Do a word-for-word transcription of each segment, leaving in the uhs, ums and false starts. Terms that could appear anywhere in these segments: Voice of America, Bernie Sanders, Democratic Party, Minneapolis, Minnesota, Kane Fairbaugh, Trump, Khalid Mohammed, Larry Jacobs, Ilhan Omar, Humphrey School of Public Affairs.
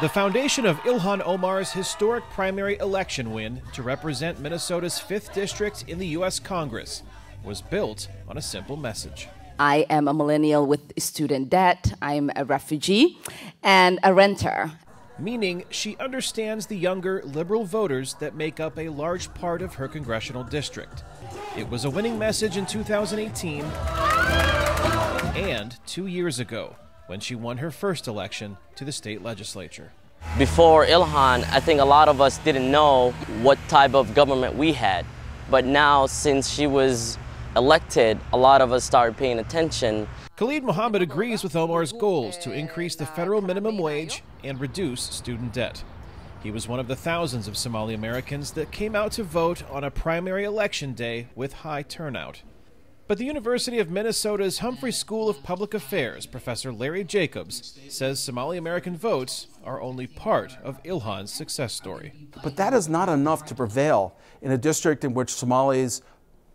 The foundation of Ilhan Omar's historic primary election win to represent Minnesota's fifth district in the U S Congress was built on a simple message. I am a millennial with student debt, I'm a refugee, and a renter. Meaning she understands the younger liberal voters that make up a large part of her congressional district. It was a winning message in two thousand eighteen and two years ago, when she won her first election to the state legislature. Before Ilhan, I think a lot of us didn't know what type of government we had. But now, since she was elected, a lot of us started paying attention. Khalid Mohammed agrees with Omar's goals to increase the federal minimum wage and reduce student debt. He was one of the thousands of Somali Americans that came out to vote on a primary election day with high turnout. But the University of Minnesota's Humphrey School of Public Affairs Professor Larry Jacobs says Somali American votes are only part of Ilhan's success story. But that is not enough to prevail in a district in which Somalis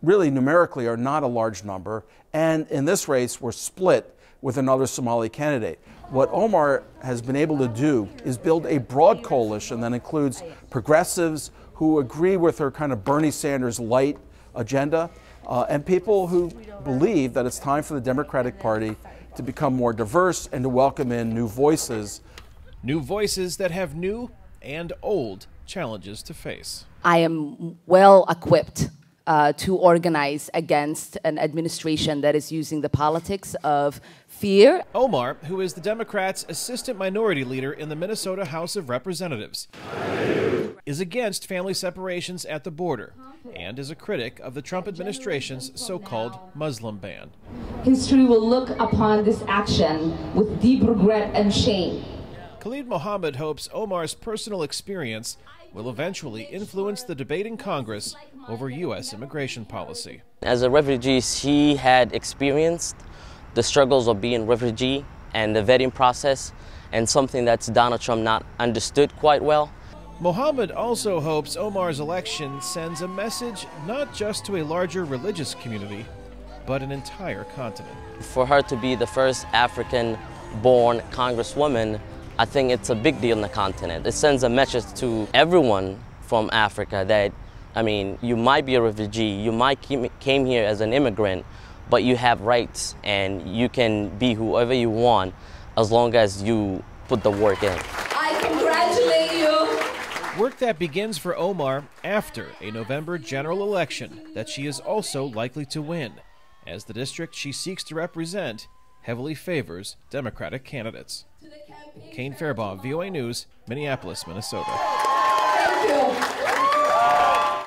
really numerically are not a large number, and in this race were split with another Somali candidate. What Omar has been able to do is build a broad coalition that includes progressives who agree with her kind of Bernie Sanders light agenda, Uh, and people who believe that it's time for the Democratic Party to become more diverse and to welcome in new voices. New voices that have new and old challenges to face. I am well equipped uh, to organize against an administration that is using the politics of fear. Omar, who is the Democrats' assistant minority leader in the Minnesota House of Representatives, is against family separations at the border and is a critic of the Trump administration's so-called Muslim ban. History will look upon this action with deep regret and shame. Khalid Mohammed hopes Omar's personal experience will eventually influence the debate in Congress over U S immigration policy. As a refugee, she had experienced the struggles of being a refugee and the vetting process, and something that's Donald Trump not understood quite well. Mohammed also hopes Omar's election sends a message not just to a larger religious community, but an entire continent. For her to be the first African-born congresswoman, I think it's a big deal in the continent. It sends a message to everyone from Africa that, I mean, you might be a refugee, you might came here as an immigrant, but you have rights and you can be whoever you want as long as you put the work in. I congratulate you. Work that begins for Omar after a November general election that she is also likely to win, as the district she seeks to represent heavily favors Democratic candidates. Kane Fairbaugh, V O A News, Minneapolis, Minnesota. Thank you.